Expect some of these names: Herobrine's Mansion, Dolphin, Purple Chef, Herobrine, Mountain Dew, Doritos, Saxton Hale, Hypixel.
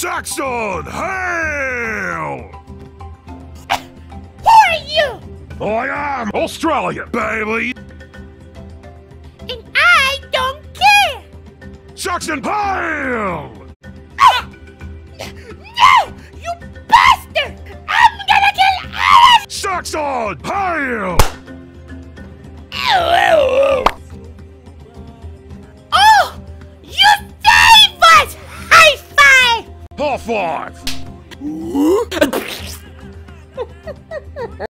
Saxton Hale! Who are you? I am Australian, baby! And I don't care! Saxton Hale! No! You bastard! I'm gonna kill Alice! Saxton Hale! Oh! You saved us! High five! High five!